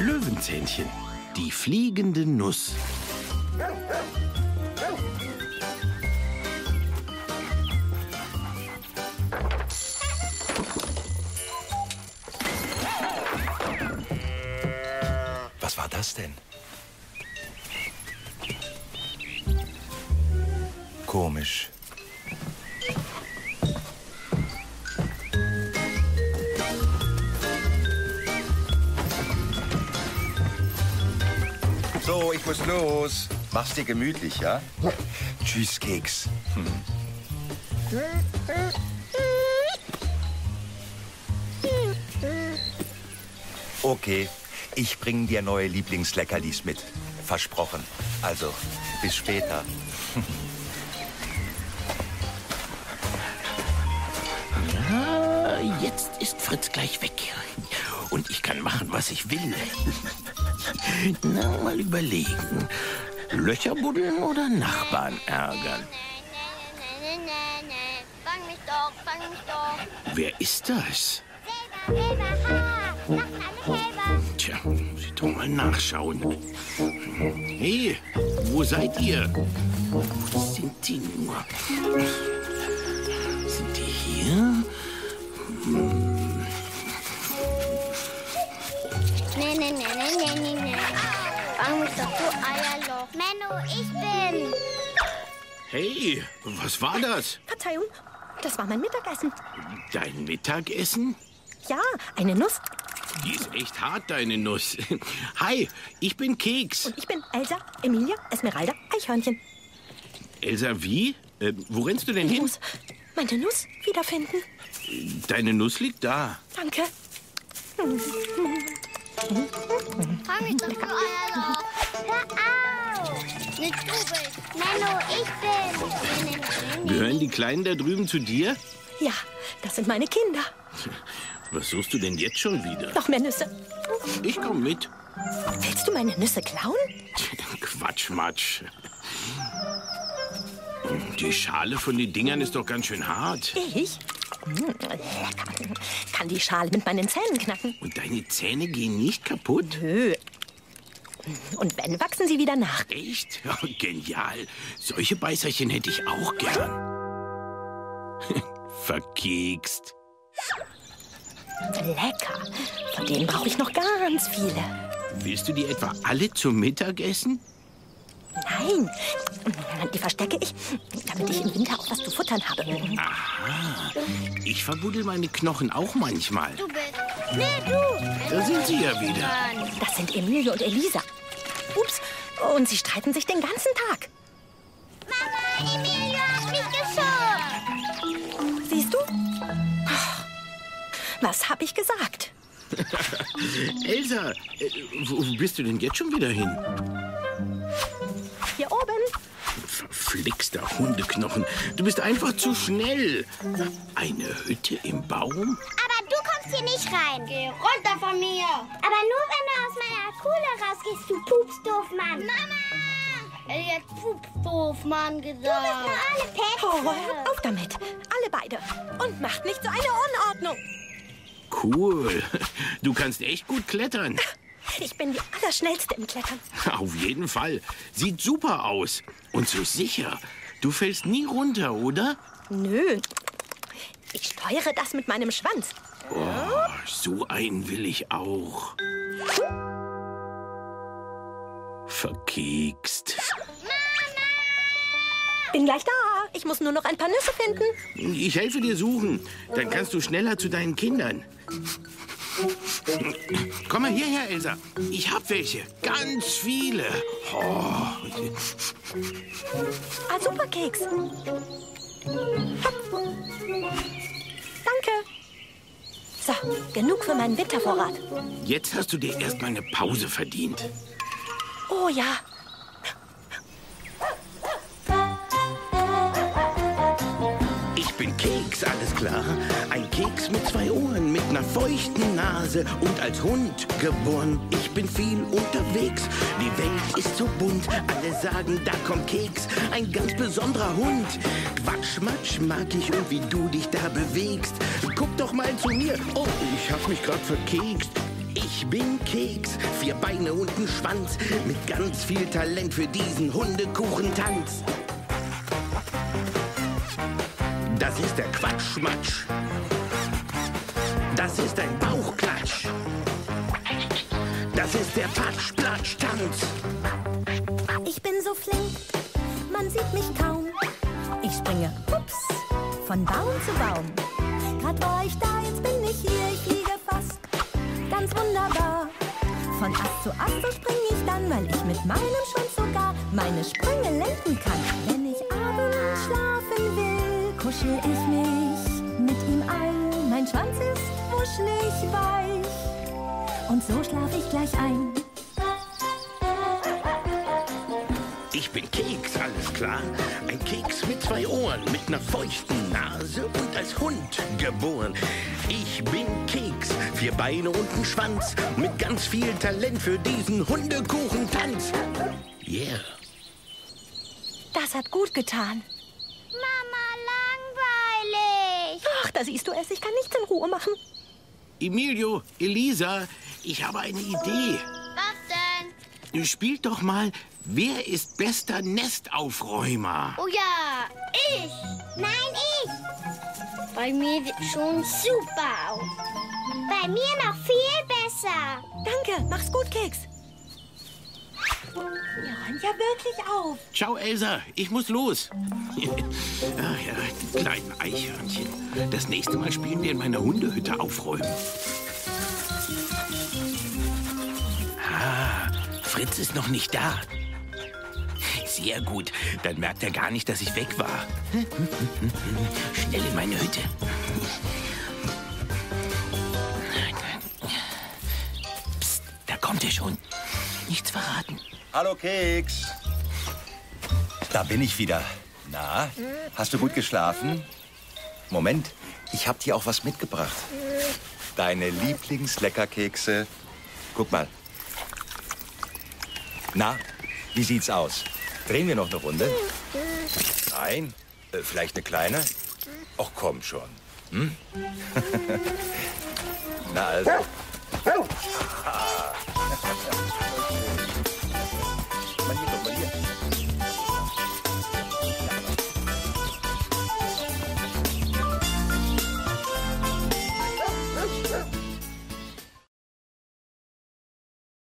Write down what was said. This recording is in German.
Löwenzähnchen, die fliegende Nuss. Was war das denn? Komisch. So, ich muss los. Mach's dir gemütlich, ja? Tschüss, Keks. Okay, ich bringe dir neue Lieblingsleckerlis mit. Versprochen. Also, bis später. Ja, jetzt ist Fritz gleich weg. Und ich kann machen, was ich will. Na, mal überlegen. Löcher buddeln oder Nachbarn ärgern? Fang mich doch, fang mich doch. Wer ist das? Heber, Heber, ha! Mach alle Heber. Tja, muss ich doch mal nachschauen. Hey, wo seid ihr? Wo sind die nur? Sind die hier? Nee, nee, nee, nee, nee, nee. Fang mich doch, du Eierloch. Menno, ich bin. Hey, was war das? Verzeihung, das war mein Mittagessen. Dein Mittagessen? Ja, eine Nuss. Die ist echt hart, deine Nuss. Hi, ich bin Keks. Und ich bin Elsa, Emilia, Esmeralda, Eichhörnchen. Elsa, wie? Wo rennst du denn hin? Ich muss meine Nuss wiederfinden. Deine Nuss liegt da. Danke. Komm mit zum Eierloch. Hör auf! Nicht du bist. Menno, ich bin. Gehören die Kleinen da drüben zu dir? Ja, das sind meine Kinder. Was suchst du denn jetzt schon wieder? Noch mehr Nüsse. Ich komme mit. Willst du meine Nüsse klauen? Quatschmatsch. Die Schale von den Dingern ist doch ganz schön hart. Ich? Lecker. Kann die Schale mit meinen Zähnen knacken. Und deine Zähne gehen nicht kaputt? Nö. Und wenn, wachsen sie wieder nach. Echt? Oh, genial. Solche Beißerchen hätte ich auch gern. Verkekst. Lecker. Von denen brauche ich noch ganz viele. Willst du die etwa alle zum Mittagessen? Nein, die verstecke ich, damit ich im Winter auch was zu futtern habe. Aha, ich verbuddel meine Knochen auch manchmal. Du bist. Nee, du. Da sind sie ja wieder. Das sind Emilio und Elisa. Ups, und sie streiten sich den ganzen Tag. Mama, Emilio hat mich geschubst. Siehst du? Was habe ich gesagt? Elsa, wo bist du denn jetzt schon wieder hin? Hier oben. Verflixter Hundeknochen. Du bist einfach zu schnell. Eine Hütte im Baum? Aber du kommst hier nicht rein. Geh runter von mir. Aber nur, wenn du aus meiner Kuhle rausgehst, du Pupsdoofmann. Mama! Er hat Pupsdoofmann gesagt. Du bist nur alle Päpste. Oh, hör auf damit. Alle beide. Und macht nicht so eine Unordnung. Cool. Du kannst echt gut klettern. Ich bin die Allerschnellste im Klettern. Auf jeden Fall. Sieht super aus. Und so sicher. Du fällst nie runter, oder? Nö. Ich steuere das mit meinem Schwanz. Oh, so einen will ich auch. Verkekst. Mama! Bin gleich da. Ich muss nur noch ein paar Nüsse finden. Ich helfe dir suchen. Dann kannst du schneller zu deinen Kindern. Komm mal hierher, Elsa. Ich hab welche. Ganz viele. Oh. Ah, super, Keks. Danke. So, genug für meinen Wintervorrat. Jetzt hast du dir erstmal eine Pause verdient. Oh ja. Ich bin Keks, alles klar. Ein Keks mit zwei Ohren, mit einer feuchten Nase und als Hund geboren. Ich bin viel unterwegs, die Welt ist so bunt. Alle sagen, da kommt Keks, ein ganz besonderer Hund. Quatschmatsch mag ich und wie du dich da bewegst. Guck doch mal zu mir. Oh, ich hab mich grad verkekst. Ich bin Keks, 4 Beine und ein Schwanz, mit ganz viel Talent für diesen Hundekuchentanz. Das ist der Quatschmatsch. Das ist ein Bauchklatsch. Das ist der Patschplatschtanz. Ich bin so flink, man sieht mich kaum. Ich springe, ups, von Baum zu Baum. Grad war ich da, jetzt bin ich hier, ich liege fast. Ganz wunderbar. Von Ast zu Ast, so spring ich dann, weil ich mit meinem Schwanz sogar meine Sprünge lenken kann. Wenn ich abends schlafen will, kuschel ich mich mit ihm ein. Mein Schwanz ist wuschelig weich und so schlaf ich gleich ein. Ich bin Keks, alles klar. Ein Keks mit 2 Ohren, mit einer feuchten Nase und als Hund geboren. Ich bin Keks, 4 Beine und ein Schwanz, mit ganz viel Talent für diesen Hundekuchentanz. Yeah. Das hat gut getan. Mama, langweilig. Ach, da siehst du es, ich kann nichts in Ruhe machen. Emilio, Elisa, ich habe eine Idee. Was denn? Spielt doch mal... Wer ist bester Nestaufräumer? Oh ja, ich! Nein, ich! Bei mir sieht's schon super aus. Bei mir noch viel besser. Danke, mach's gut, Keks. Wir räumen ja wirklich auf. Ciao, Elsa, ich muss los. Ach ja, die kleinen Eichhörnchen. Das nächste Mal spielen wir in meiner Hundehütte aufräumen. Ah, Fritz ist noch nicht da. Sehr gut, dann merkt er gar nicht, dass ich weg war. Schnell in meine Hütte. Psst, da kommt er schon. Nichts verraten. Hallo Keks. Da bin ich wieder. Na, hast du gut geschlafen? Moment, ich hab dir auch was mitgebracht. Deine Lieblingsleckerkekse. Guck mal. Na, wie sieht's aus? Drehen wir noch eine Runde? Nein? Vielleicht eine kleine? Ach, komm schon. Hm? Na also.